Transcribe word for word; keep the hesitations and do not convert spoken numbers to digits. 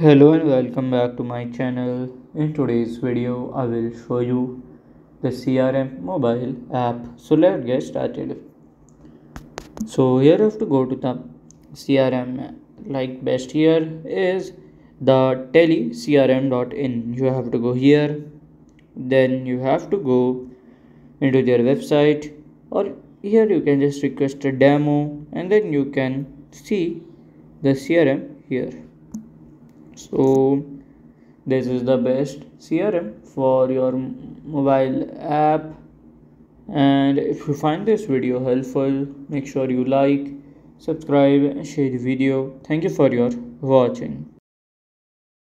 Hello and welcome back to my channel. In today's video I will show you the C R M mobile app. So let's get started. So here you have to go to the C R M, like best here is the tele C R M dot in. You have to go here, then you have to go into their website, or here you can just request a demo and then you can see the C R M here. So this is the best C R M for your mobile app, and if you find this video helpful, make sure you like, subscribe, share the video. Thank you for your watching.